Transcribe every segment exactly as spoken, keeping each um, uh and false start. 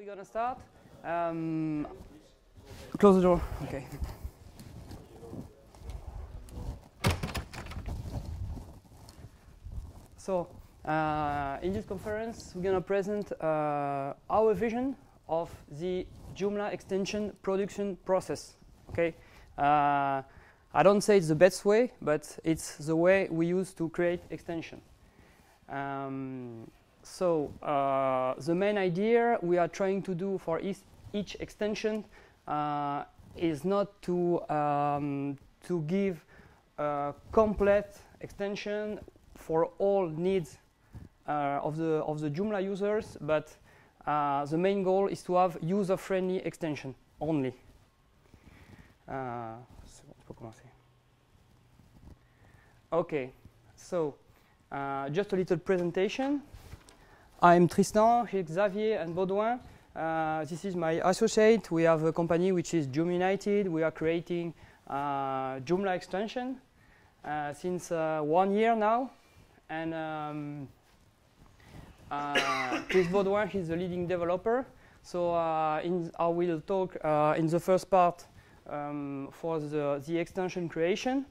We're gonna start. Um, close the door. Okay. So uh, in this conference, we're gonna present uh, our vision of the Joomla extension production process. Okay. Uh, I don't say it's the best way, but it's the way we use to create extension. Um, So uh, the main idea we are trying to do for each, each extension uh, is not to, um, to give a complete extension for all needs uh, of, the, of the Joomla users, but uh, the main goal is to have user-friendly extension only. Uh, okay, so uh, just a little presentation. I'm Tristan, here's Xavier and Baudouin. Uh, this is my associate. We have a company which is Joom United. We are creating uh, Joomla extension uh, since uh, one year now. And um, uh, Chris Baudouin, he's the leading developer. So uh, in, I will talk uh, in the first part um, for the, the extension creation.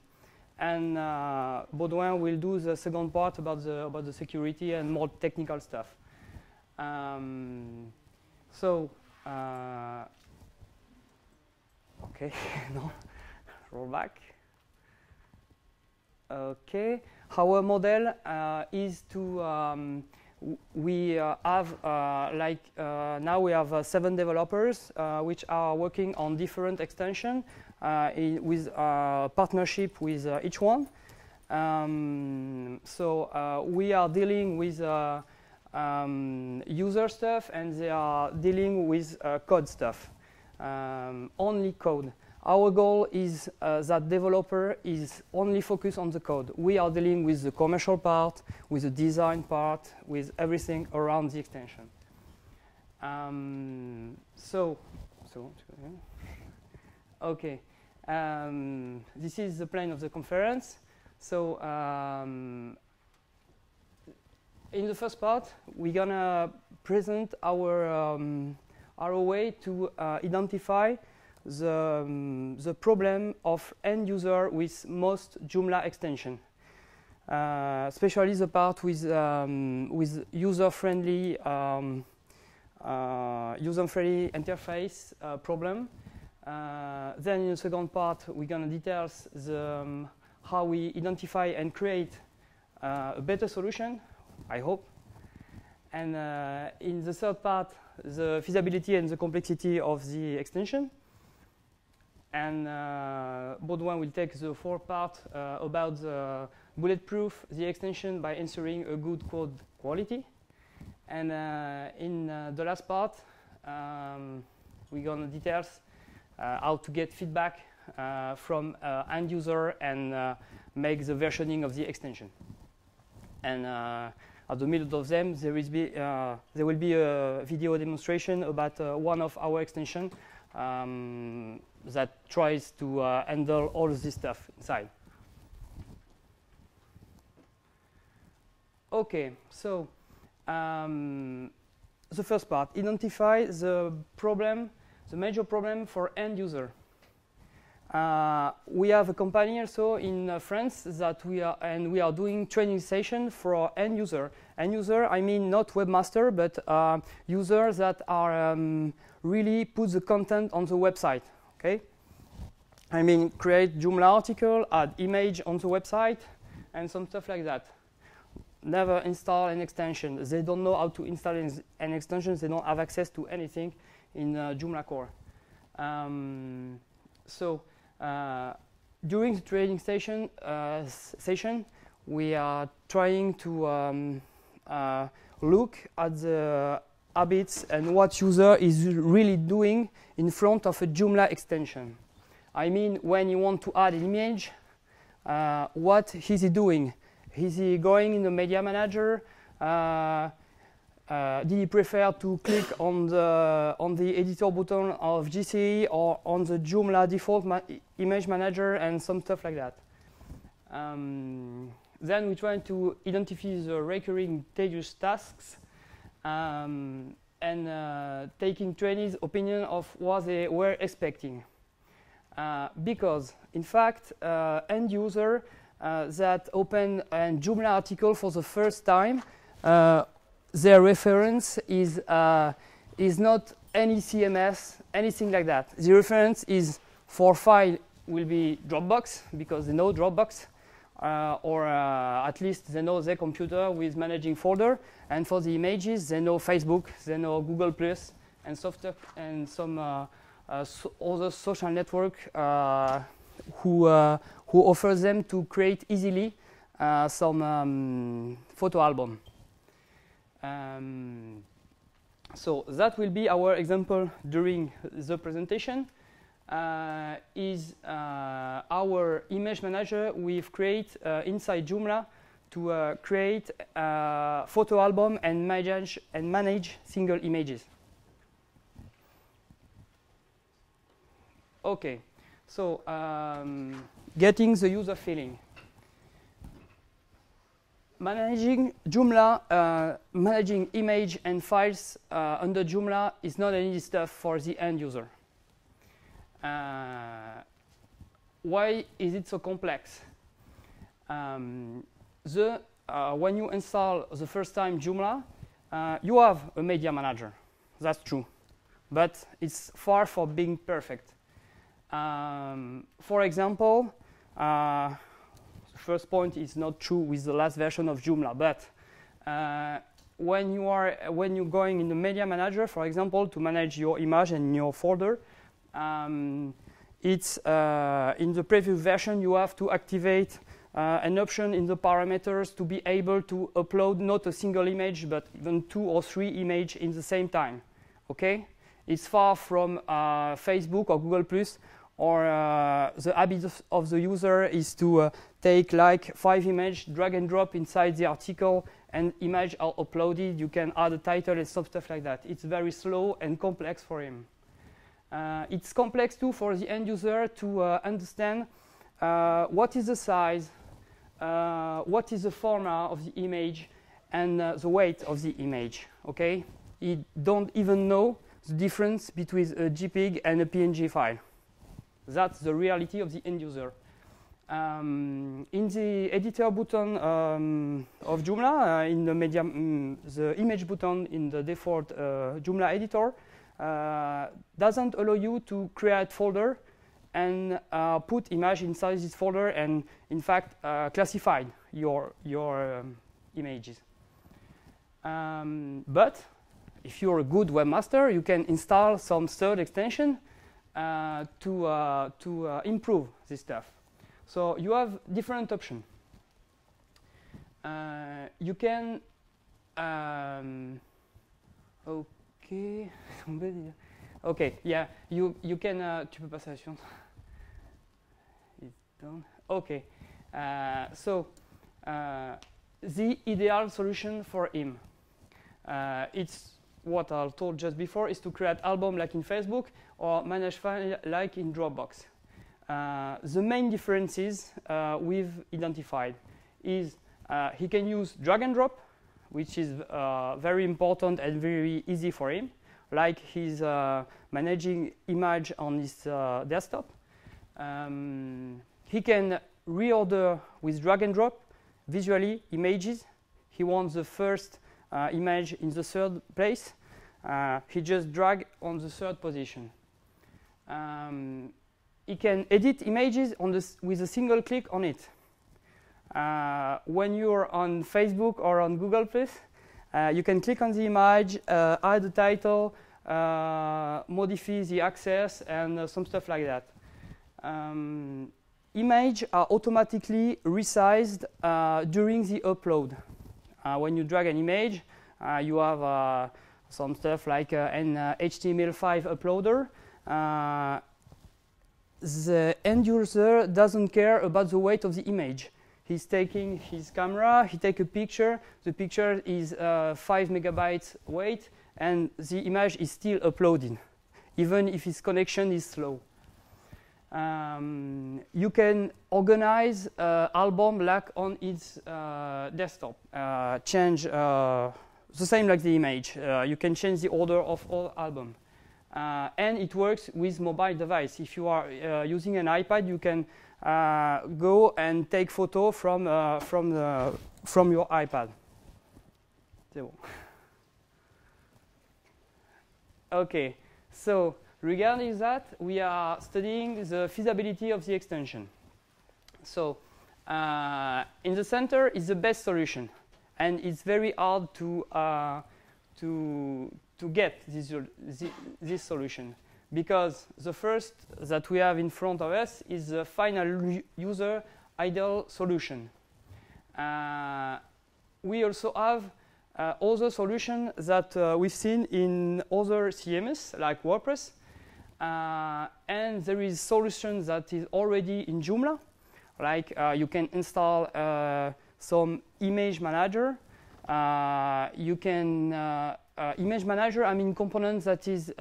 And uh, Baudouin will do the second part about the, about the security and more technical stuff. Um, so, uh, okay, no, roll back. Okay, our model uh, is to, um, we uh, have uh, like, uh, now we have uh, seven developers uh, which are working on different extensions uh, with uh, partnership with uh, each one. Um, so uh, we are dealing with uh, Um, user stuff, and they are dealing with uh, code stuff, um, only code. Our goal is uh, that developer is only focused on the code. We are dealing with the commercial part, with the design part, with everything around the extension. Um, so, so, okay, um, this is the plan of the conference. So. Um, In the first part, we're gonna present our, um, our way to uh, identify the, um, the problem of end user with most Joomla extension, uh, especially the part with, um, with user-friendly um, uh, user-friendly interface uh, problem. Uh, then in the second part, we're gonna detail the, um, how we identify and create uh, a better solution, I hope. And uh, in the third part, the feasibility and the complexity of the extension. And uh, Baudouin will take the fourth part uh, about the bulletproof the extension by ensuring a good code quality. And uh, in uh, the last part, um, we're going to detail uh, how to get feedback uh, from uh, end user and uh, make the versioning of the extension. And uh, at the middle of them, there, is be, uh, there will be a video demonstration about uh, one of our extensions um, that tries to uh, handle all this stuff inside. Okay, so um, the first part, identify the problem, the major problem for end user. Uh, we have a company also in uh, France that we are and we are doing training session for end user. End user, I mean not webmaster, but uh, users that are um, really put the content on the website. Okay, I mean create Joomla article, add image on the website, and some stuff like that. Never install an extension. They don't know how to install an extension. They don't have access to anything in uh, Joomla core. Um, so. Uh, during the training session, uh, session, we are trying to um, uh, look at the habits and what user is really doing in front of a Joomla extension. I mean, when you want to add an image, uh, what is he doing? Is he going in the media manager? Uh, Uh, did he prefer to click on the on the editor button of G C E or on the Joomla default ma image manager and some stuff like that? Um, then we try to identify the recurring tedious tasks. Um, and uh, taking trainees' opinion of what they were expecting. Uh, because, in fact, uh, end user uh, that opened a Joomla article for the first time, uh, their reference is, uh, is not any C M S, anything like that. The reference is for file will be Dropbox, because they know Dropbox, uh, or uh, at least they know their computer with managing folder. And for the images, they know Facebook, they know Google plus, and software, and some uh, uh, so other social network uh, who, uh, who offers them to create easily uh, some um, photo album. Um, so that will be our example during the presentation. Uh, is uh, our image manager we've created uh, inside Joomla to uh, create a photo album and manage, and manage single images. Okay, so um, getting the user feeling. Managing Joomla, uh, managing image and files uh, under Joomla is not any stuff for the end user. Uh, why is it so complex? Um, the, uh, when you install the first time Joomla, uh, you have a media manager. That's true. But it's far from being perfect. Um, for example, uh, the first point is not true with the last version of Joomla, but uh, when, you are, when you're going in the media manager, for example, to manage your image and your folder, Um, it's uh, in the previous version you have to activate uh, an option in the parameters to be able to upload not a single image but even two or three images in the same time. Okay, it's far from uh, Facebook or Google plus, or uh, the habit of, of the user is to uh, take like five images, drag and drop inside the article, and images are uploaded. You can add a title and some stuff like that. It's very slow and complex for him. Uh, it's complex too for the end user to uh, understand uh, what is the size, uh, what is the format of the image, and uh, the weight of the image. Okay, he don't even know the difference between a JPEG and a P N G file. That's the reality of the end user. Um, in the editor button um, of Joomla, uh, in the media, mm, the image button in the default uh, Joomla editor. Uh, doesn't allow you to create folder and uh, put image inside this folder and, in fact, uh, classify your, your um, images. Um, but if you're a good webmaster, you can install some third extension uh, to, uh, to uh, improve this stuff. So you have different options. Uh, you can... Um, okay. Okay, yeah, you, you can... Uh, tu peux passer à la suivante. Okay, uh, so uh, the ideal solution for him. Uh, it's what I told just before, is to create album like in Facebook or manage file like in Dropbox. Uh, the main differences uh, we've identified is uh, he can use drag and drop, which is uh, very important and very easy for him, like he's uh, managing image on his uh, desktop. Um, he can reorder with drag and drop visually images. He wants the first uh, image in the third place. Uh, he just drag on the third position. Um, he can edit images on this with a single click on it. Uh, when you're on Facebook or on Google plus, uh, you can click on the image, uh, add the title, uh, modify the access, and uh, some stuff like that. Um, images are automatically resized uh, during the upload. Uh, when you drag an image, uh, you have uh, some stuff like uh, an uh, H T M L five uploader. Uh, the end user doesn't care about the weight of the image. He's taking his camera, he takes a picture, the picture is uh, five megabytes weight, and the image is still uploading, even if his connection is slow. Um, you can organize uh, album like on its uh, desktop, uh, change uh, The same like the image. Uh, you can change the order of all album. Uh, and it works with mobile device. If you are uh, using an iPad, you can uh, go and take photo from, uh, from, the, from your iPad. Okay, so regarding that, we are studying the feasibility of the extension. So uh, in the center is the best solution, and it's very hard to uh, to to get this this solution, because the first that we have in front of us is the final user idle solution. Uh, we also have Uh, other solutions that uh, we've seen in other C M S like WordPress, uh, and there is solution that is already in Joomla, like uh, you can install uh, some image manager. Uh, you can uh, uh, image manager. I mean components that is uh,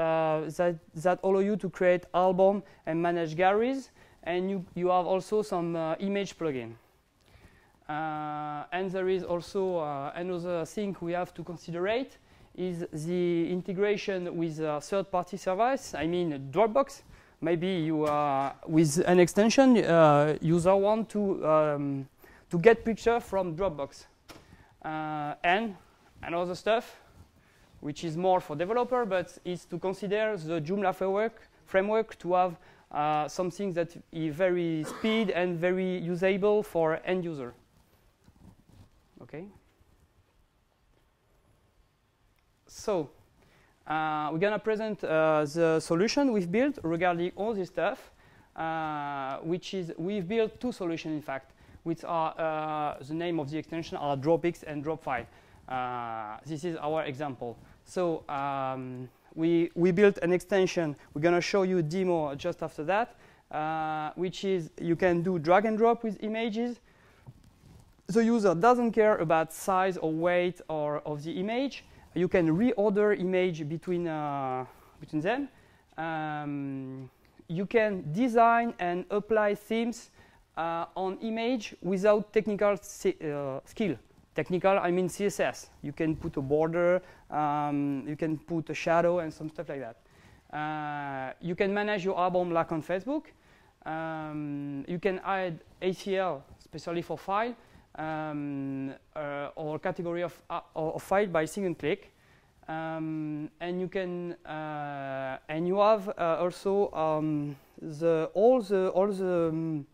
that that allow you to create album and manage galleries, and you you have also some uh, image plugin. Uh, and there is also uh, another thing we have to considerate is the integration with uh, third-party service. I mean Dropbox. Maybe you uh, with an extension uh, user want to um, to get picture from Dropbox, uh, and another stuff which is more for developer, but is to consider the Joomla framework framework to have uh, something that is very speed and very usable for end user. Okay. So uh, we're gonna present uh, the solution we've built regarding all this stuff, uh, which is we've built two solutions in fact, which are uh, the name of the extension are DropX and DropFile. Uh, this is our example. So um, we we built an extension. We're gonna show you a demo just after that, uh, which is you can do drag and drop with images. The user doesn't care about size or weight or of the image. You can reorder image between uh, between them. Um, you can design and apply themes uh, on image without technical uh, skill. Technical, I mean C S S. You can put a border, um, you can put a shadow, and some stuff like that. Uh, you can manage your album like on Facebook. Um, you can add A C L, especially for file. Um, uh, or category of, uh, of file by single click, um, and you can uh, and you have uh, also um, the all the all the um,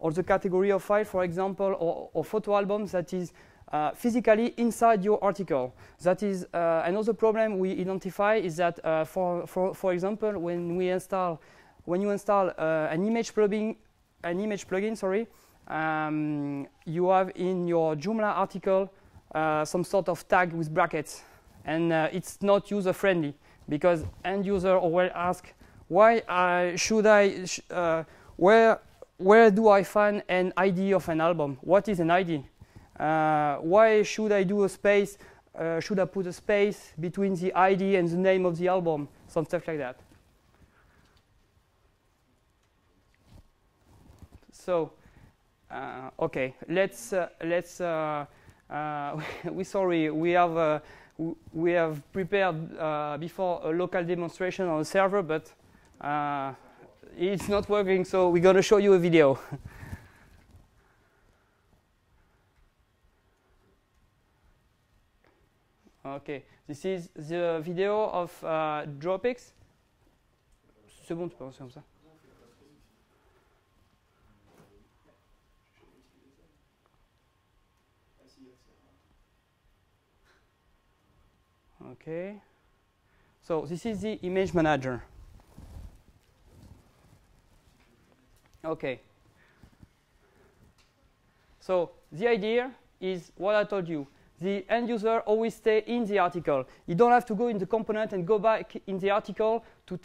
all the category of file, for example, or, or photo albums that is uh, physically inside your article. That is uh, another problem we identify is that uh, for for for example when we install when you install uh, an image plugin an image plugin sorry. Um, you have in your Joomla article uh, some sort of tag with brackets, and uh, it's not user friendly because end user always ask, why I, should I sh uh, where where do I find an I D of an album? What is an I D? Uh, why should I do a space? Uh, should I put a space between the I D and the name of the album? Some stuff like that. So. Uh, okay, let's uh, let's. Uh, uh, we sorry, we have uh, we have prepared uh, before a local demonstration on the server, but uh, it's not working. So we're gonna show you a video. Okay, this is the video of uh, DropX. C'est bon, tu peux lancer comme ça. Okay, so this is the image manager. Okay, so the idea is what I told you. The end user always stay in the article. You don't have to go in the component and go back in the article to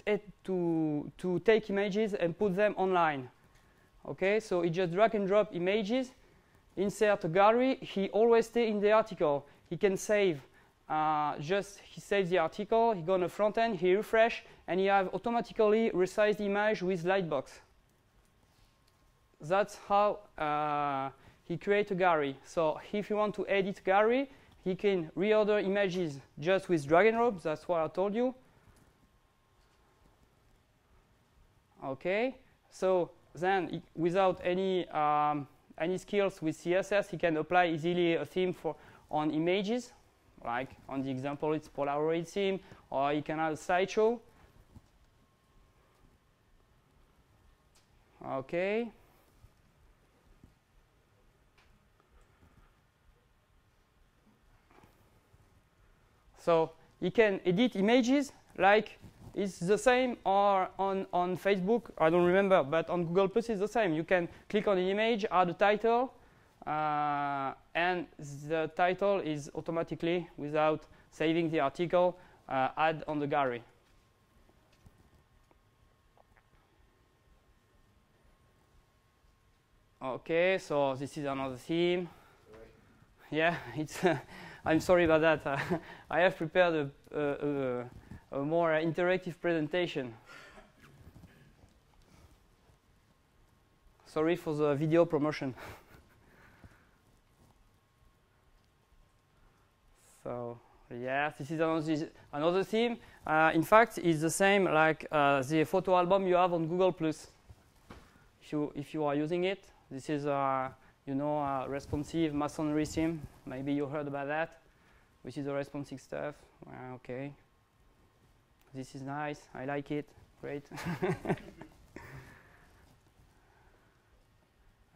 to to take images and put them online. Okay, so it just drag and drop images, insert a gallery. He always stay in the article. He can save. Uh, just he saves the article, he goes on the front end, he refresh, and he have automatically resized the image with Lightbox. That's how uh, he creates a gallery. So if you want to edit gallery, He can reorder images just with drag and drop. That's what I told you. Okay, so then without any um, any skills with C S S, he can apply easily a theme for on images, like on the example it's Polaroid theme, or he can have a slideshow. Okay. So he can edit images like it's the same, or on, on Facebook, I don't remember, but on Google Plus it's the same. You can click on the image, add a title, uh, and the title is automatically, without saving the article, uh, add on the gallery. Okay, so this is another theme. Sorry. Yeah, it's. Uh, I'm sorry about that. Uh, I have prepared a, a, a, a more interactive presentation. Sorry for the video promotion. So yeah, this is another, another theme. Uh, in fact, it's the same like uh, the photo album you have on Google Plus. If you if you are using it. This is, uh, you know, a responsive masonry theme. Maybe you heard about that, which is the responsive stuff. Uh, okay. This is nice. I like it. Great.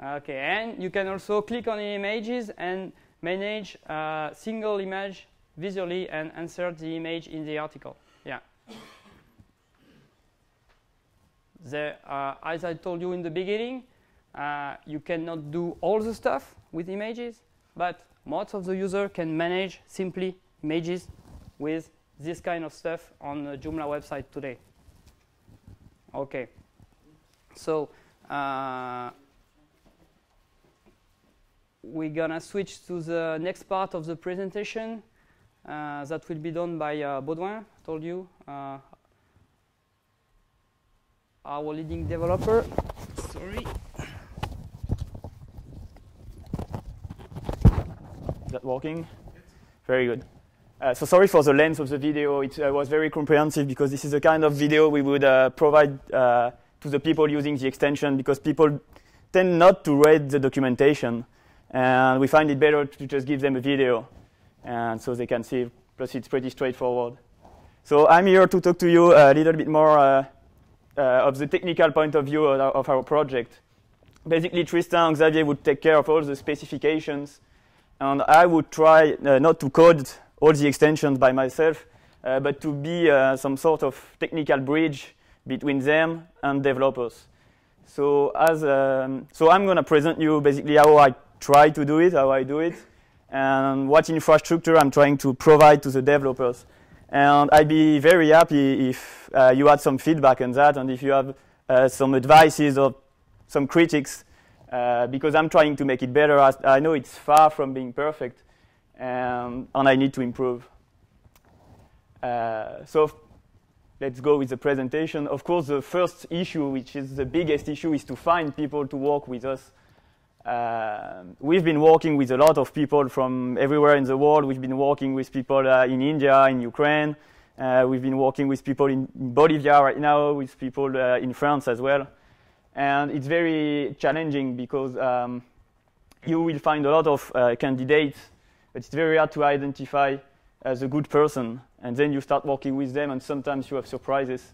Okay, and you can also click on the images and manage a single image visually and insert the image in the article. Yeah. The, uh, as I told you in the beginning, Uh, you cannot do all the stuff with images, but most of the user can manage simply images with this kind of stuff on the Joomla website today. Okay, so uh, we're gonna switch to the next part of the presentation uh, that will be done by uh, Baudouin, I told you, uh, our leading developer. Sorry. That working? Very good. Uh, so sorry for the length of the video. It uh, was very comprehensive because this is the kind of video we would uh, provide uh, to the people using the extension, because people tend not to read the documentation. And we find it better to just give them a video. And so they can see, plus it's pretty straightforward. So I'm here to talk to you a little bit more uh, uh, of the technical point of view of our, of our project. Basically, Tristan and Xavier would take care of all the specifications. And I would try uh, not to code all the extensions by myself, uh, but to be uh, some sort of technical bridge between them and developers. So, as, um, so I'm going to present you basically how I try to do it, how I do it, and what infrastructure I'm trying to provide to the developers. And I'd be very happy if uh, you had some feedback on that, and if you have uh, some advices or some critics. Uh, because I'm trying to make it better. I, I know it's far from being perfect, um, and I need to improve. Uh, so let's go with the presentation. Of course, the first issue, which is the biggest issue, is to find people to work with us. Uh, we've been working with a lot of people from everywhere in the world. We've been working with people uh, in India, in Ukraine. Uh, we've been working with people in Bolivia right now, with people uh, in France as well. And it's very challenging because um, you will find a lot of uh, candidates, but it's very hard to identify as a good person. And then you start working with them, and sometimes you have surprises.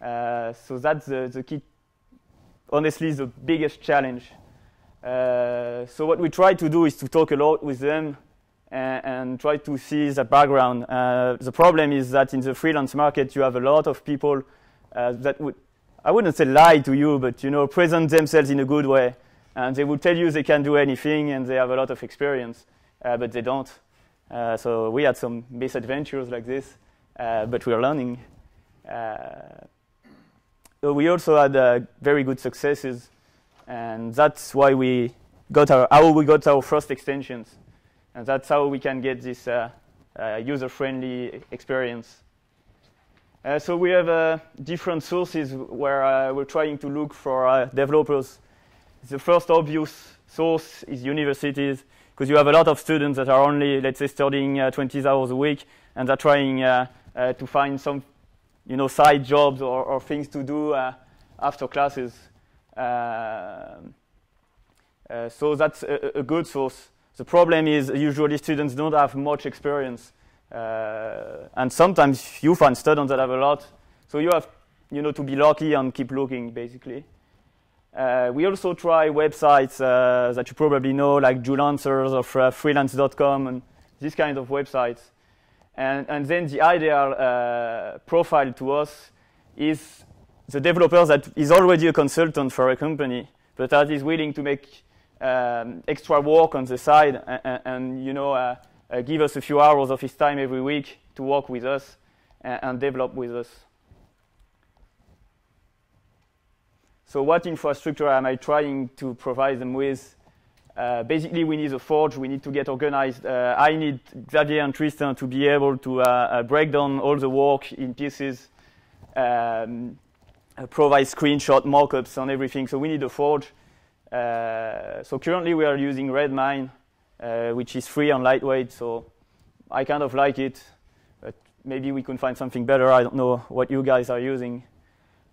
Uh, so that's the, the key, honestly, the biggest challenge. Uh, so what we try to do is to talk a lot with them and, and try to see the background. Uh, the problem is that in the freelance market, you have a lot of people uh, that would, I wouldn't say lie to you, but you know, present themselves in a good way. And they will tell you they can do anything and they have a lot of experience, uh, but they don't. Uh, so we had some misadventures like this, uh, but we are learning. Uh, so we also had uh, very good successes, and that's why we got our, how we got our first extensions. And that's how we can get this uh, uh, user-friendly experience. Uh, so we have uh, different sources where uh, we're trying to look for uh, developers. The first obvious source is universities. because you have a lot of students that are only, let's say, studying uh, twenty hours a week, and they're trying uh, uh, to find some, you know, side jobs or, or things to do uh, after classes. Uh, uh, so that's a, a good source. The problem is usually students don't have much experience, uh, and sometimes you find students that have a lot. So you have, you know, to be lucky and keep looking, basically. Uh, we also try websites uh, that you probably know, like Freelancers or uh, Freelance dot com, and these kind of websites. And, and then the ideal uh, profile to us is the developer that is already a consultant for a company, but that is willing to make um, extra work on the side and, and, and you know, uh, uh, give us a few hours of his time every week to work with us and, and develop with us. So what infrastructure am I trying to provide them with? Uh, basically, we need a forge. We need to get organized. Uh, I need Xavier and Tristan to be able to uh, uh, break down all the work in pieces, um, provide screenshot mockups and everything. So we need a forge. Uh, so currently, we are using Redmine, uh, which is free and lightweight. So I kind of like it, but maybe we can find something better. I don't know what you guys are using.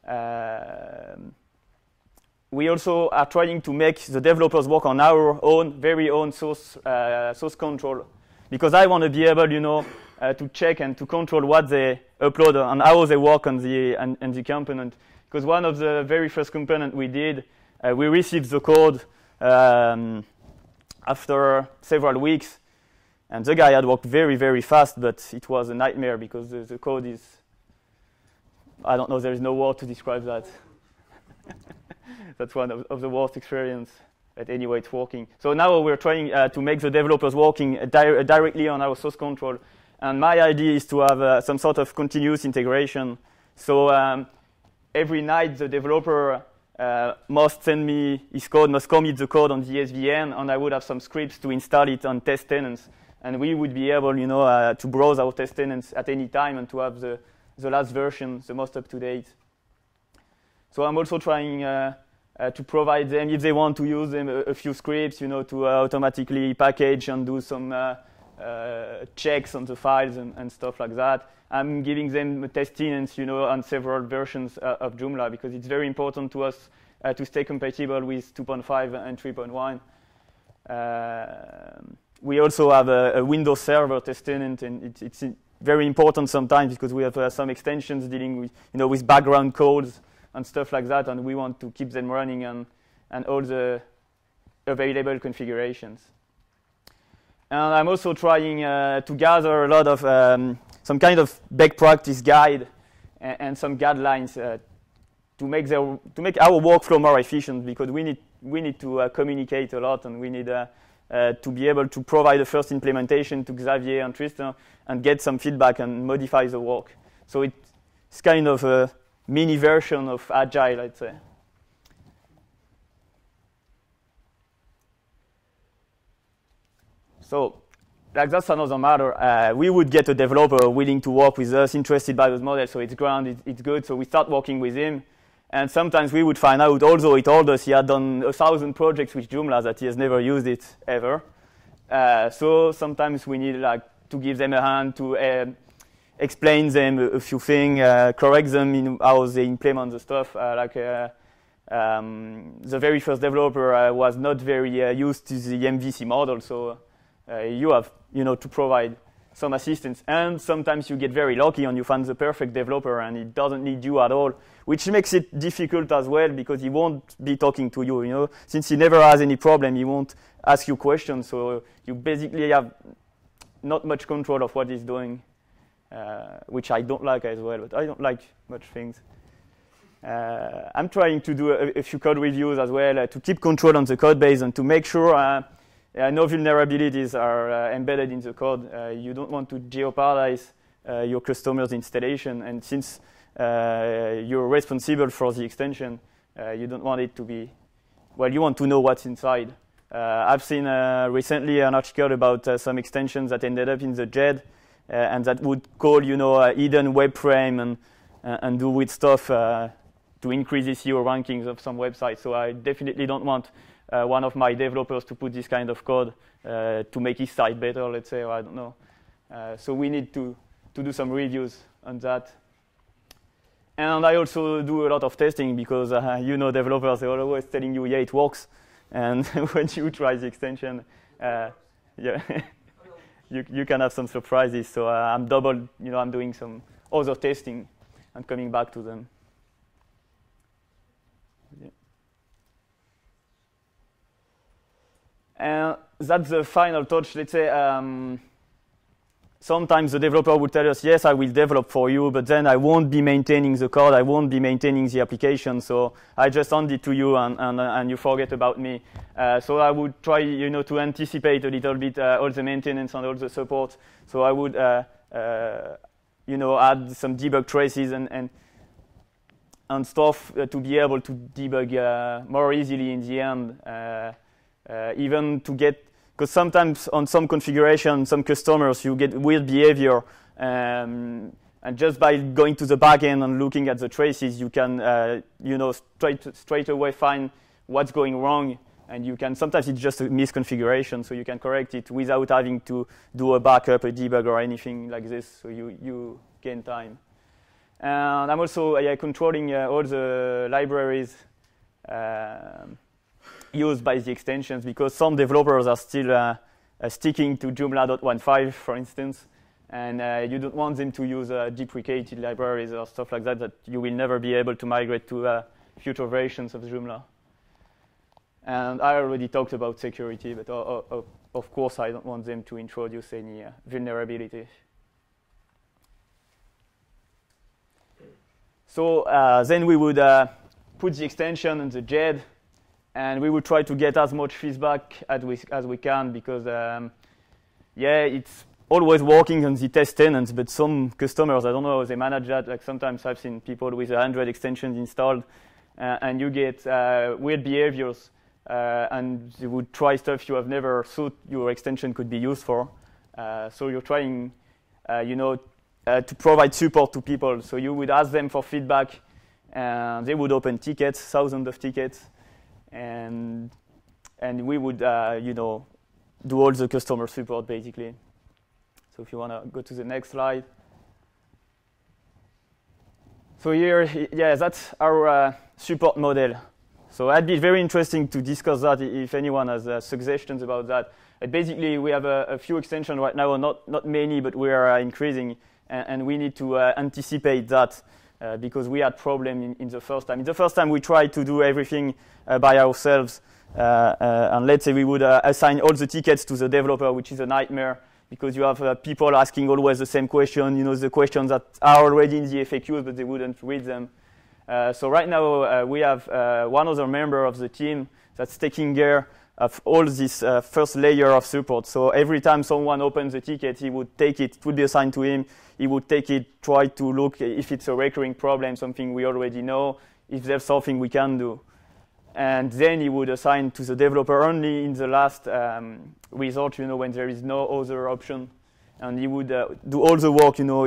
Uh, We also are trying to make the developers work on our own, very own source, uh, source control, because I want to be able, you know, uh, to check and to control what they upload and how they work on the, on, on the component. Because one of the very first component we did, uh, we received the code um, after several weeks, and the guy had worked very, very fast, but it was a nightmare because the, the code is, I don't know, there is no word to describe that. That's one of, of the worst experience, but anyway, it's working. So now we're trying uh, to make the developers working di directly on our source control. And my idea is to have uh, some sort of continuous integration. So um, every night the developer uh, must send me his code, must commit the code on the S V N, and I would have some scripts to install it on test tenants. And we would be able, you know, uh, to browse our test tenants at any time and to have the, the last version, the most up-to-date. So I'm also trying uh, Uh, to provide them, if they want to use them, a, a few scripts, you know, to uh, automatically package and do some uh, uh, checks on the files and, and stuff like that. I'm giving them test tenants, you know, on several versions uh, of Joomla, because it's very important to us uh, to stay compatible with two point five and three point one. Uh, we also have a, a Windows Server test tenant, and it, it's very important sometimes because we have uh, some extensions dealing with, you know, with background codes and stuff like that, and we want to keep them running and, and all the available configurations. And I'm also trying uh, to gather a lot of um, some kind of best practice guide and, and some guidelines uh, to make their, to make our workflow more efficient, because we need we need to uh, communicate a lot, and we need uh, uh, to be able to provide the first implementation to Xavier and Tristan and get some feedback and modify the work. So it's kind of a mini version of Agile, I'd say. So, like, that's another matter. Uh, we would get a developer willing to work with us, interested by this model, so it's grounded, it's good. So we start working with him, and sometimes we would find out, although he told us he had done a thousand projects with Joomla, that he has never used it ever. Uh, so sometimes we need, like, to give them a hand to Uh, explain them a few things, uh, correct them in how they implement the stuff. Uh, like uh, um, the very first developer uh, was not very uh, used to the M V C model, so uh, you have, you know, to provide some assistance. And sometimes you get very lucky and you find the perfect developer and it doesn't need you at all, which makes it difficult as well, because he won't be talking to you. You know, since he never has any problem, he won't ask you questions. So you basically have not much control of what he's doing. Uh, which I don't like as well, but I don't like much things. Uh, I'm trying to do a, a few code reviews as well uh, to keep control on the code base and to make sure uh, uh, no vulnerabilities are uh, embedded in the code. Uh, you don't want to jeopardize uh, your customer's installation, and since uh, you're responsible for the extension, uh, you don't want it to be, well, you want to know what's inside. Uh, I've seen uh, recently an article about uh, some extensions that ended up in the J E D, Uh, and that would call, you know, a hidden web frame and, uh, and do with stuff uh, to increase the S E O rankings of some websites. So I definitely don't want uh, one of my developers to put this kind of code uh, to make his site better, let's say, or I don't know. Uh, so we need to, to do some reviews on that. And I also do a lot of testing because, uh, you know, developers are always telling you, yeah, it works. And when you try the extension, uh, yeah, you, you can have some surprises. So uh, I'm double, you know, I'm doing some other testing and coming back to them. Yeah. And that's the final touch. Let's say um, sometimes the developer will tell us, yes, I will develop for you, but then I won't be maintaining the code. I won't be maintaining the application. So I just hand it to you, and, and, and you forget about me. Uh, so I would try, you know, to anticipate a little bit uh, all the maintenance and all the support. So I would, uh, uh, you know, add some debug traces and, and and stuff uh, to be able to debug uh, more easily in the end, uh, uh, even to get, because sometimes on some configuration, some customers, you get weird behavior. Um, and just by going to the backend and looking at the traces, you can, uh, you know, straight, straight away find what's going wrong. And you can, sometimes it's just a misconfiguration, so you can correct it without having to do a backup, a debug, or anything like this. So you, you gain time. And I'm also yeah, controlling uh, all the libraries uh, used by the extensions, because some developers are still uh, uh, sticking to Joomla dot fifteen, for instance, and uh, you don't want them to use uh, deprecated libraries or stuff like that that you will never be able to migrate to uh, future versions of Joomla. And I already talked about security, but uh, uh, of course I don't want them to introduce any uh, vulnerability. So uh, then we would uh, put the extension in the J E D, and we would try to get as much feedback as we, as we can, because, um, yeah, it's always working on the test tenants, but some customers, I don't know how they manage that. Like sometimes I've seen people with one hundred extensions installed, uh, and you get uh, weird behaviors, uh, and you would try stuff you have never thought your extension could be used for. Uh, so you're trying, uh, you know, Uh, to provide support to people. So you would ask them for feedback, and they would open tickets, thousands of tickets, and and we would, uh, you know, do all the customer support basically. So if you want to go to the next slide. So here, yeah, that's our uh, support model. So it'd be very interesting to discuss that if anyone has uh, suggestions about that. Uh, basically, we have a, a few extensions right now, not not many, but we are uh, increasing. And we need to uh, anticipate that uh, because we had problem in, in the first time. In the first time, we tried to do everything uh, by ourselves. Uh, uh, and let's say we would uh, assign all the tickets to the developer, which is a nightmare because you have uh, people asking always the same question, you know, the questions that are already in the F A Qs, but they wouldn't read them. Uh, so right now, uh, we have uh, one other member of the team that's taking care of all this uh, first layer of support. So every time someone opens a ticket, he would take it, it would be assigned to him. He would take it, try to look if it's a recurring problem, something we already know, if there's something we can do. And then he would assign to the developer only in the last um, resort, you know, when there is no other option. And he would uh, do all the work, you know,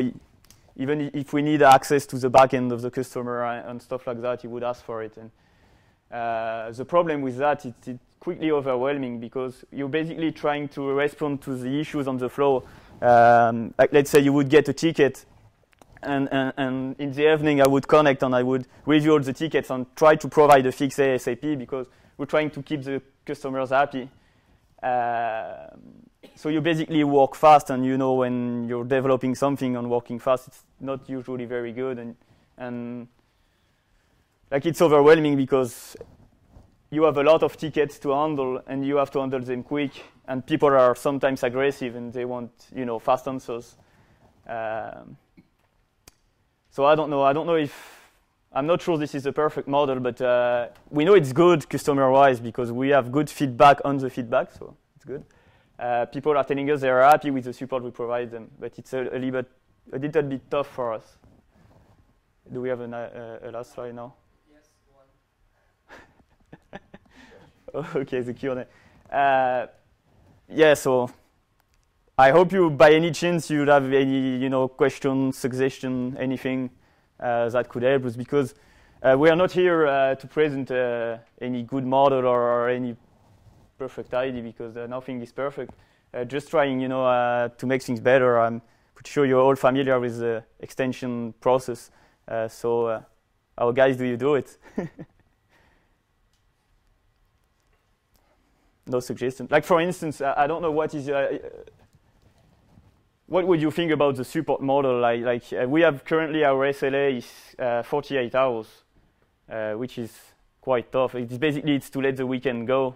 even if we need access to the back end of the customer and stuff like that, he would ask for it. And uh, the problem with that, it's it quickly overwhelming because you're basically trying to respond to the issues on the flow. Um, like let's say you would get a ticket, and, and, and in the evening I would connect and I would review all the tickets and try to provide a fix ASAP because we're trying to keep the customers happy. Uh, so you basically work fast, and you know when you're developing something and working fast, it's not usually very good, and, and like it's overwhelming because you have a lot of tickets to handle, and you have to handle them quick. And people are sometimes aggressive, and they want, you know, fast answers. Um, so I don't know. I don't know if I'm not sure this is the perfect model, but uh, we know it's good customer-wise because we have good feedback on the feedback, so it's good. Uh, people are telling us they are happy with the support we provide them, but it's a, a, little, bit, a little bit tough for us. Do we have an, uh, a last slide now? Okay, the Q and A. Uh, yeah, so I hope you, by any chance, you have any, you know, question, suggestion, anything uh, that could help us, because uh, we are not here uh, to present uh, any good model or, or any perfect I D because uh, nothing is perfect. Uh, just trying, you know, uh, to make things better. I'm pretty sure you're all familiar with the extension process. Uh, so, uh, how guys do you do it? No suggestion. Like for instance, I, I don't know what is. Uh, what would you think about the support model? Like, like uh, we have currently our S L A is uh, forty-eight hours, uh, which is quite tough. It's basically it's to let the weekend go,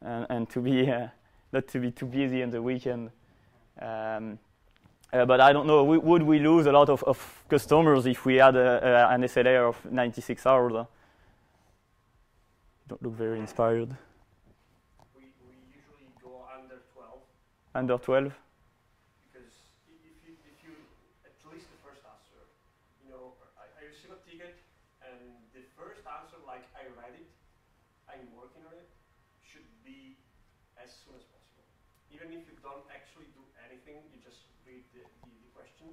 and, and to be. Uh, Not to be too busy on the weekend, um, uh, but I don't know. We, would we lose a lot of, of customers if we had a, a, an S L A of ninety-six hours? Uh, don't look very inspired. We, we usually go under twelve. Under twelve. Because if you, if you at least the first answer, you know, I, I receive a ticket and the first answer, like I read it, I'm working on it, should be as soon as possible. Even if you don't actually do anything, you just read the, the, the question,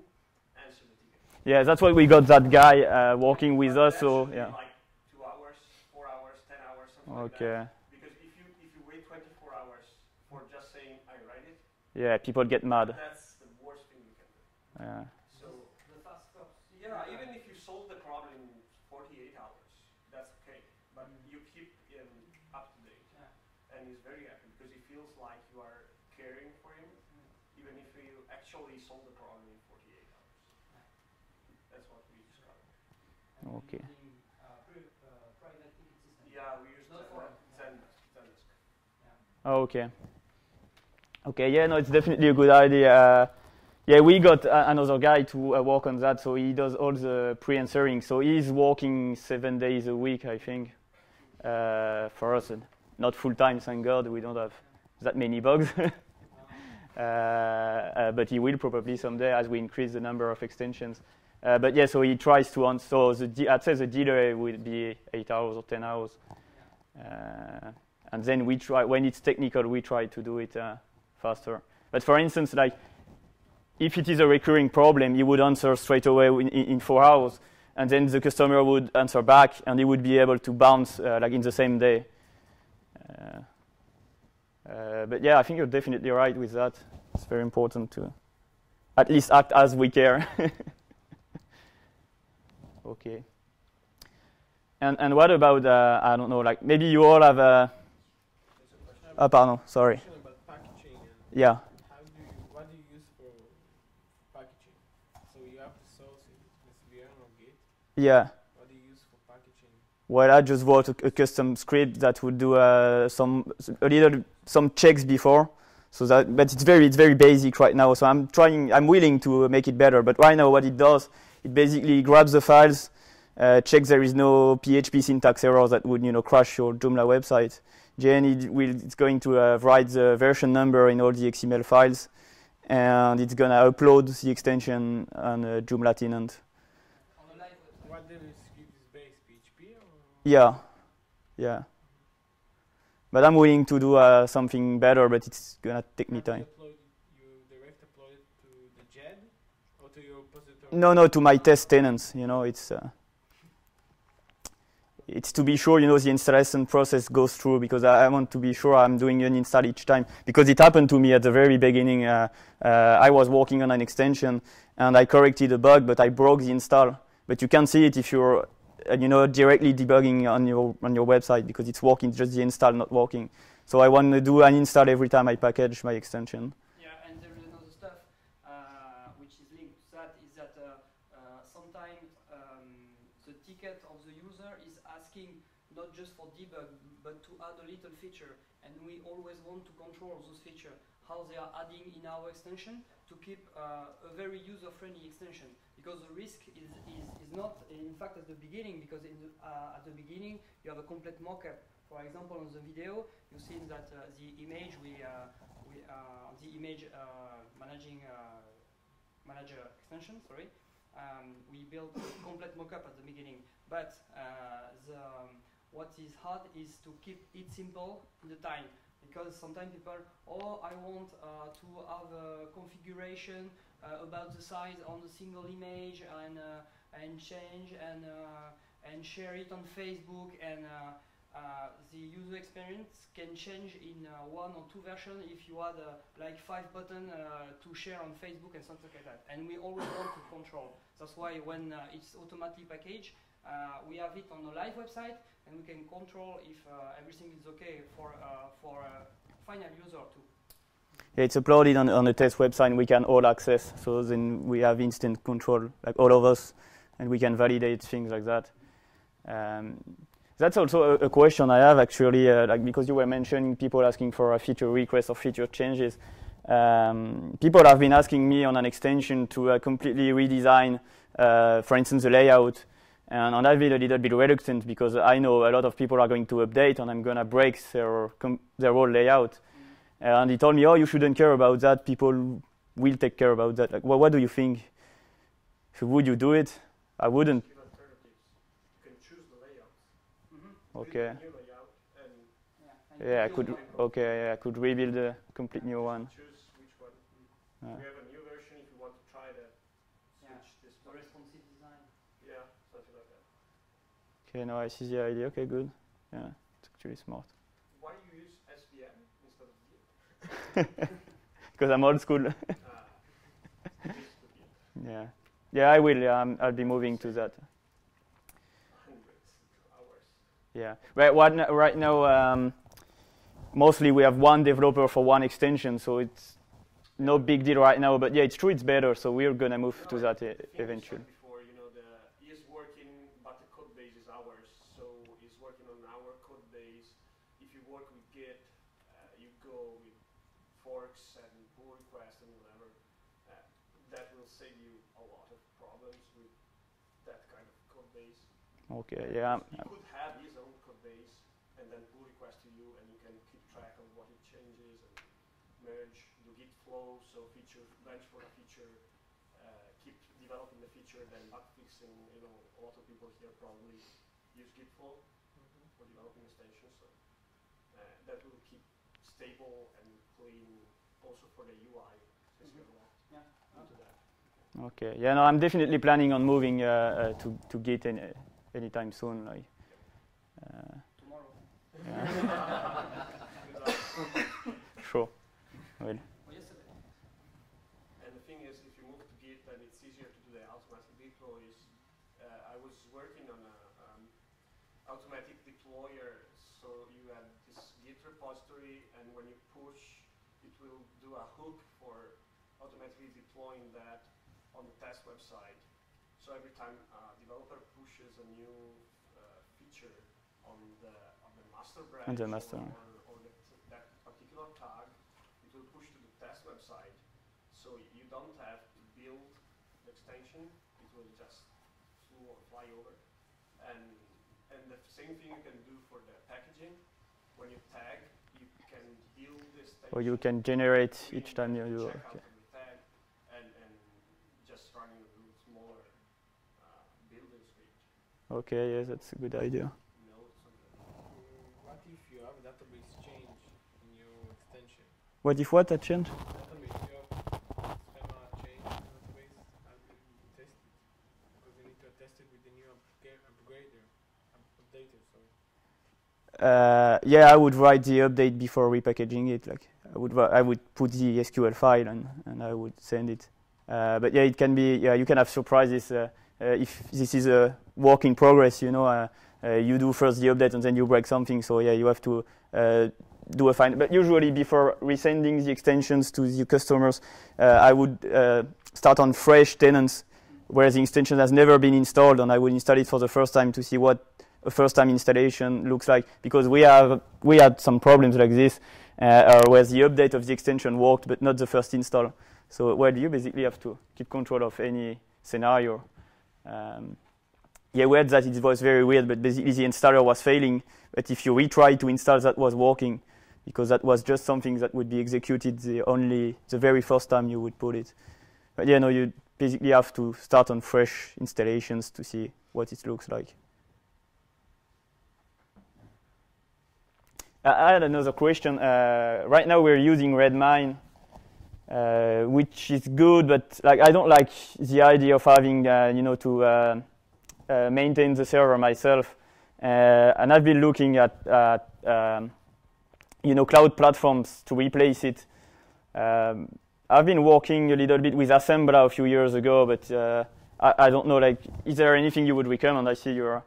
answer the ticket. Yeah, that's why we got that guy uh, working with but us. So yeah, like two hours, four hours, ten hours, something okay. like that. Because if you if you wait twenty-four hours for just saying I read it, yeah, people get mad. That's the worst thing you can do. Yeah. So the fast stuff. Yeah, even if you solve the problem in forty-eight hours, that's okay. But you keep him up to date, yeah. And he's very happy because he feels like you are caring for him, even if you actually solve the problem in forty-eight hours. That's what we described. Okay. Yeah, we use Zendesk. Okay. Okay, yeah, no, it's definitely a good idea. Uh, yeah, we got uh, another guy to uh, work on that, so he does all the pre-answering. So he's working seven days a week, I think, uh, for us. And not full-time, thank God, we don't have that many bugs. uh, uh, but he will probably someday as we increase the number of extensions. Uh, but yeah, so he tries to answer. So the I'd say the delay will be eight hours or ten hours. Uh, and then we try, when it's technical, we try to do it uh, faster. But for instance, like if it is a recurring problem, he would answer straight away in, in four hours. And then the customer would answer back and he would be able to bounce uh, like in the same day. Uh, Uh, but yeah, I think you're definitely right with that. It's very important to at least act as we care. Okay. And and what about uh, I don't know, like maybe you all have a. Ah, uh, pardon. Sorry. About packaging and yeah. How do you, what do you use for packaging? So you have the source in S V N or Git. Yeah. Well, I just wrote a, a custom script that would do uh, some a little some checks before, so that but it's very it's very basic right now. So I'm trying I'm willing to make it better. But right now, what it does, it basically grabs the files, uh, checks there is no P H P syntax error that would you know crash your Joomla website. Then it will it's going to uh, write the version number in all the X M L files, and it's gonna upload the extension on a Joomla tenant. Yeah, yeah. But I'm willing to do uh, something better, but it's gonna take me time. You, upload, you direct upload it to the J E D or to your repository? No, no, to my test tenants. You know, it's uh, it's to be sure. You know, the installation process goes through because I, I want to be sure I'm doing an install each time. Because it happened to me at the very beginning. Uh, uh, I was working on an extension and I corrected a bug, but I broke the install. But you can't see it if you're. And you know, directly debugging on your on your website because it's working, just the install not working. So I want to do an install every time I package my extension. Yeah, and there is another stuff uh, which is linked to that is that uh, uh, sometimes um, the ticket of the user is asking not just for debug but to add a little feature, and we always want to control those features, how they are adding in our extension to keep uh, a very user-friendly extension. Because the risk is, is, is not, in fact, at the beginning, because in the, uh, at the beginning you have a complete mock-up. For example, on the video, you see that uh, the image we, uh, we uh, the image uh, managing uh, manager extension, sorry, um, we built a complete mock-up at the beginning. But uh, the, um, what is hard is to keep it simple in the time. Because sometimes people, oh, I want uh, to have a configuration uh, about the size on the single image and uh, and change and uh, and share it on Facebook and uh, uh, the user experience can change in uh, one or two versions if you add uh, like five buttons uh, to share on Facebook and something like that. And we always want to control. That's why when uh, it's automatically packaged, uh, we have it on a live website, and we can control if uh, everything is okay for uh, for a final user too. Yeah, it's uploaded on, on a test website, and we can all access. So then we have instant control, like all of us, and we can validate things like that. Um, that's also a, a question I have actually, uh, like because you were mentioning people asking for a feature request or feature changes. Um, people have been asking me on an extension to uh, completely redesign, uh, for instance, the layout. And I've been a little bit reluctant because I know a lot of people are going to update, and I'm going to break their, their whole layout. And he told me, oh, you shouldn't care about that. People will take care about that. Like, well, what do you think? Would you do it? I wouldn't. You can choose the layout. Mm-hmm. Okay. New layout and yeah, yeah I could. Okay, yeah, I could rebuild a complete new one. Choose which one. Yeah. We have a new version if you want to try that. Switch yeah. this one. Responsive design. Yeah, something like that. Okay, now I see the idea. Okay, good. Yeah, it's actually smart. Because I'm old school. Yeah, yeah, I will. Um, I'll be moving to that. Yeah, right. One, right now, um, mostly we have one developer for one extension, so it's no big deal right now. But yeah, it's true. It's better, so we're gonna move no, to that e eventually. Before, you know, the, he is working, but the code base is ours, so he's working on our code base. If you work with Git, uh, you go with forks and pull requests and whatever, uh, that will save you a lot of problems with that kind of code base. Okay, yeah. You could have his own code base and then pull requests to you, and you can keep track of what it changes and merge, do git flow, so feature, branch for a feature, uh, keep developing the feature, then bug fixing. You know, a lot of people here probably use git flow mm-hmm. for developing extensions, so uh, that will keep stable and clean also for the U I. Mm-hmm. Yeah. Onto that. Okay. Yeah. No, I'm definitely planning on moving uh, uh, to to Git any, anytime soon. Like uh, tomorrow. Yeah. Sure. Well. Well, yesterday. And the thing is, if you move to Git, then it's easier to do the automatic deploys. Uh, I was working on a um, automatic deployer, so you had this Git repository, and when you push, it will do a hook for automatically deploying that on the test website. So every time a developer pushes a new uh, feature on the, on the master branch the master. or, or the, that particular tag, it will push to the test website. So you don't have to build the extension, it will just fly over. And, and the same thing you can do for the packaging. When you tag, you can build this tag. Or you can generate each time you do. Check out the tag and, and just running a little smaller uh, building script. Okay, yes, that's a good idea. What if you have a database change in your extension? What if what a change? Database, you have schema change in the database and test it. Because you need to test it with the new upgrader, updater, sorry. Uh, yeah, I would write the update before repackaging it. Like I would, I would put the S Q L file and and I would send it. Uh, but yeah, it can be. Yeah, you can have surprises uh, uh, if this is a work in progress. You know, uh, uh, you do first the update and then you break something. So yeah, you have to uh, do a find. But usually, before resending the extensions to the customers, uh, I would uh, start on fresh tenants where the extension has never been installed, and I would install it for the first time to see what a first-time installation looks like, because we have we had some problems like this, uh, where the update of the extension worked but not the first install. So well, you basically have to keep control of any scenario. Um, yeah, we had that. It was very weird, but basically the installer was failing. But if you retry to install, that was working, because that was just something that would be executed the only the very first time you would put it. But yeah, no, you basically have to start on fresh installations to see what it looks like. I had another question. Uh, right now we're using Redmine, uh, which is good, but like I don't like the idea of having uh, you know to uh, uh, maintain the server myself. Uh, and I've been looking at, at um, you know, cloud platforms to replace it. Um, I've been working a little bit with Assembla a few years ago, but uh, I, I don't know, like, is there anything you would recommend? I see you're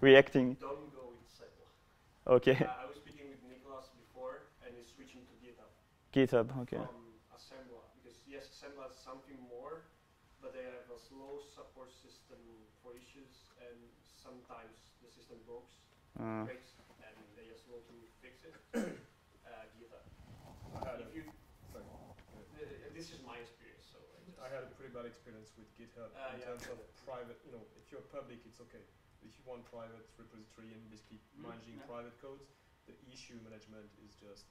reacting. Don't go with Assembla. Okay. Uh, I was speaking with Nicholas before, and he's switching to GitHub. GitHub, okay. From Assembla, because yes, Assembla is something more, but they have a slow support system for issues, and sometimes the system breaks, uh. breaks and they just want to fix it. uh, GitHub. Uh, if you This is my experience. So I, just I had a pretty bad experience with GitHub uh, in yeah. terms of private. You know, if you're public, it's okay. If you want private repository and basically mm, managing yeah. private codes, the issue management is just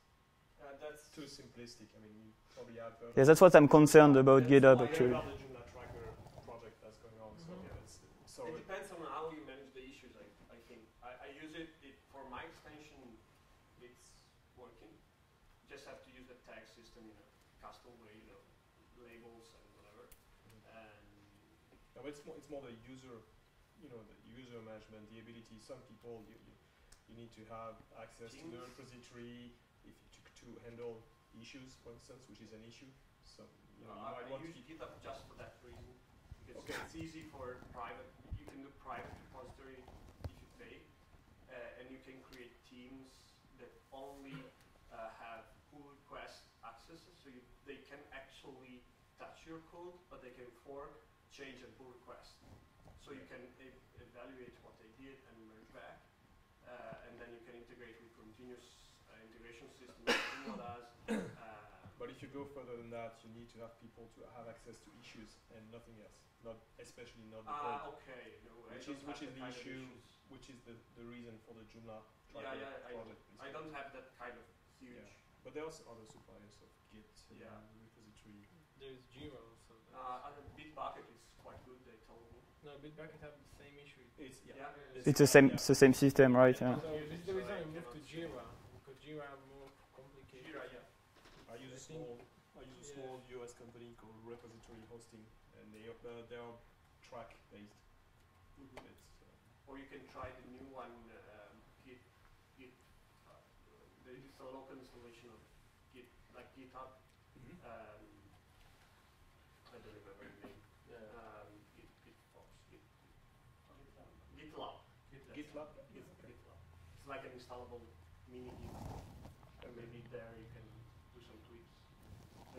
uh, that's too simplistic. I mean, you probably have. Yes, that's what I'm concerned about yes, GitHub actually. I have the Joomla tracker project that's going on. Mm-hmm. So yeah, it's, so it depends on how you manage the issues. I, I think I, I use it, it for my extension. It's working. You just have to use the tag system in a custom way. Labels and whatever. Mm-hmm. um, no, it's more, it's more the user, you know, the user management, the ability. Some people you you, you need to have access Teams. to the repository if to, to handle issues, for instance, which is an issue. So you know, uh, you I, I use GitHub just for that reason because okay. it's easy for private. You can do private repository if you pay, uh, and you can create teams that only uh, have pull request accesses, so you, they can actually touch your code, but they can fork, change, and pull request. So you can e evaluate what they did and merge back, uh, and then you can integrate with continuous uh, integration systems. uh, but if you go further than that, you need to have people to have access to issues and nothing else. Not especially not the ah, code. Okay. No, which is which is the issue, which is the the reason for the Joomla yeah, yeah, project. I, I don't have that kind of huge. Yeah. But there are also other suppliers of Git. Yeah. There's Jira also. Uh, and Bitbucket is quite good, they told me. No, Bitbucket have the same issue. It's, yeah. Yeah. it's, it's the, same, yeah. the same system, right? Yeah. So this is the reason I moved to Jira, because Jira are more complicated. Jira, yeah. I use, I a, small, I use yeah. a small U S company called Repository Hosting, and they are, uh, they are track-based. Mm-hmm. uh, or you can try the new one, um, Git. Git. Uh, there is a local installation of Git, like GitHub. Mm-hmm. um, I don't remember the name. Yeah. Um, Git, Gitbox, Git, GitLab. GitLab. GitLab. Git, okay. GitLab. It's like an installable mini Git. And maybe there you can do some tweaks.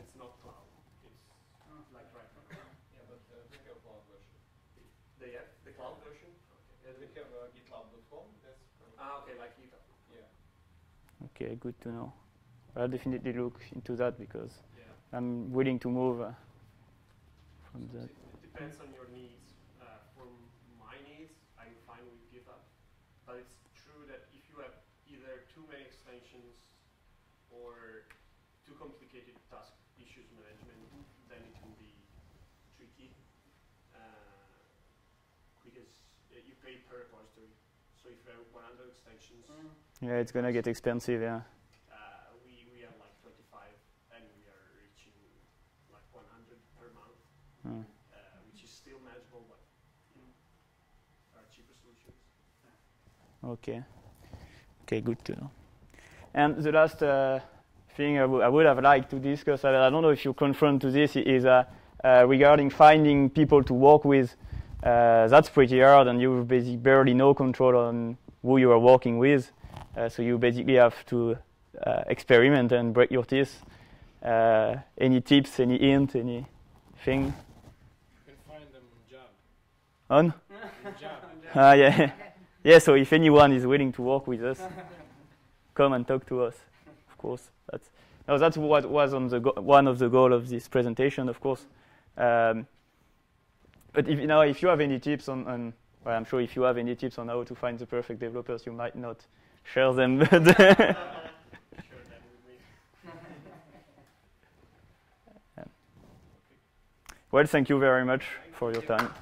It's not cloud. It's mm. like right now. Yeah, but uh, they have cloud version. They have the cloud version. Okay. Yeah, they have uh, GitLab dot com. That's ah, okay, like GitHub. Yeah. Okay, good to know. I'll definitely look into that because yeah. I'm willing to move. Uh, That. It depends on your needs. Uh, for my needs, I'm fine with GitHub. But it's true that if you have either too many extensions or too complicated task issues management, then it can be tricky. Uh, because uh, you pay per repository. So if you have one hundred extensions... Mm. Yeah, it's going to get expensive, yeah. Uh, we, we have like twenty-five, and we are reaching like one hundred per month. Mm. Uh, which is still manageable, but mm, are cheaper solutions. Okay. Okay, good to know. And the last uh, thing I, I would have liked to discuss, I, I don't know if you're confirmed to this, is uh, uh, regarding finding people to work with. Uh, that's pretty hard, and you basically barely no control on who you are working with. Uh, so you basically have to uh, experiment and break your teeth. Uh, any tips, any hint, any thing? You can find them on Job. On? on Job. Ah, yeah. Yeah, so if anyone is willing to work with us, come and talk to us, of course. That's, no, that's what was on the go one of the goals of this presentation, of course. Um, but if, you know, if you have any tips on, on well, I'm sure if you have any tips on how to find the perfect developers, you might not share them. But well, thank you very much for your time.